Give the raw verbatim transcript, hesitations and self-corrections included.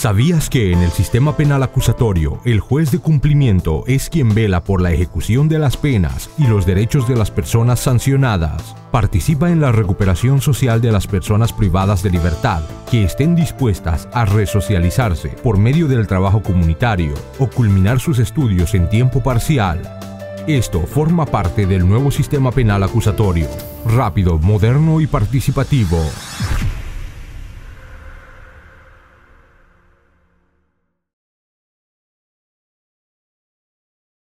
¿Sabías que en el sistema penal acusatorio, el juez de cumplimiento es quien vela por la ejecución de las penas y los derechos de las personas sancionadas? Participa en la recuperación social de las personas privadas de libertad que estén dispuestas a resocializarse por medio del trabajo comunitario o culminar sus estudios en tiempo parcial. Esto forma parte del nuevo sistema penal acusatorio, rápido, moderno y participativo.